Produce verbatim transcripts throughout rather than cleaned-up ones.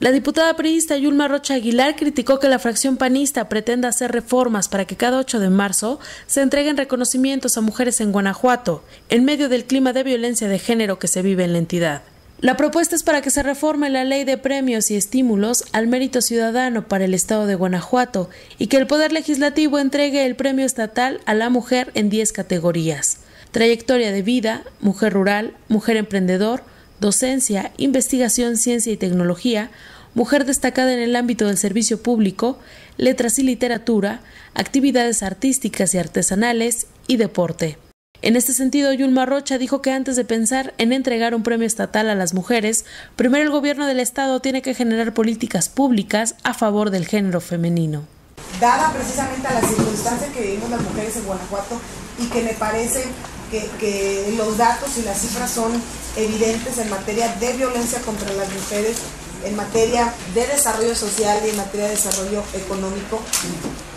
La diputada priista Yulma Rocha Aguilar criticó que la fracción panista pretenda hacer reformas para que cada ocho de marzo se entreguen reconocimientos a mujeres en Guanajuato, en medio del clima de violencia de género que se vive en la entidad. La propuesta es para que se reforme la Ley de Premios y Estímulos al Mérito Ciudadano para el Estado de Guanajuato y que el Poder Legislativo entregue el Premio Estatal a la Mujer en diez categorías: trayectoria de vida, mujer rural, mujer emprendedor, docencia, investigación, ciencia y tecnología, mujer destacada en el ámbito del servicio público, letras y literatura, actividades artísticas y artesanales y deporte. En este sentido, Yulma Rocha dijo que antes de pensar en entregar un premio estatal a las mujeres, primero el gobierno del estado tiene que generar políticas públicas a favor del género femenino. Dada precisamente a las circunstancias que vivimos las mujeres en Guanajuato y que me parece que, que los datos y las cifras son evidentes en materia de violencia contra las mujeres, en materia de desarrollo social y en materia de desarrollo económico,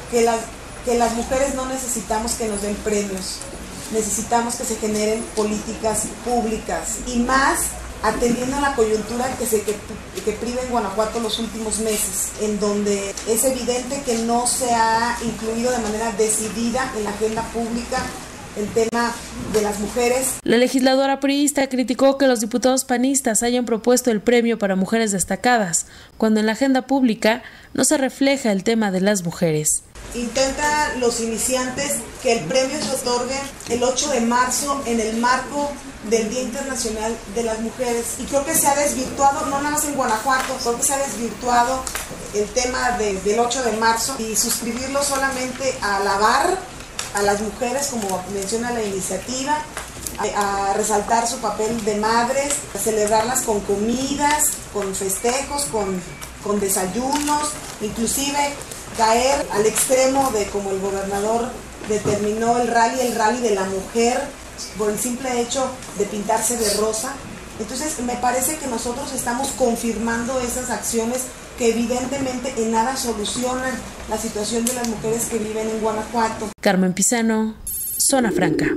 que las, que las mujeres no necesitamos que nos den premios, necesitamos que se generen políticas públicas y más atendiendo a la coyuntura que se que, que priva en Guanajuato los últimos meses, en donde es evidente que no se ha incluido de manera decidida en la agenda pública el tema de las mujeres. La legisladora priista criticó que los diputados panistas hayan propuesto el premio para mujeres destacadas, cuando en la agenda pública no se refleja el tema de las mujeres. Intenta los iniciantes que el premio se otorgue el ocho de marzo en el marco del Día Internacional de las Mujeres. Y creo que se ha desvirtuado, no nada más en Guanajuato, creo que se ha desvirtuado el tema de, del ocho de marzo y suscribirlo solamente a alabar a las mujeres, como menciona la iniciativa, a, a resaltar su papel de madres, a celebrarlas con comidas, con festejos, con, con desayunos, inclusive caer al extremo de como el gobernador determinó el rally, el rally de la mujer, por el simple hecho de pintarse de rosa. Entonces me parece que nosotros estamos confirmando esas acciones que evidentemente en nada solucionan la situación de las mujeres que viven en Guanajuato. Carmen Pisano, Zona Franca.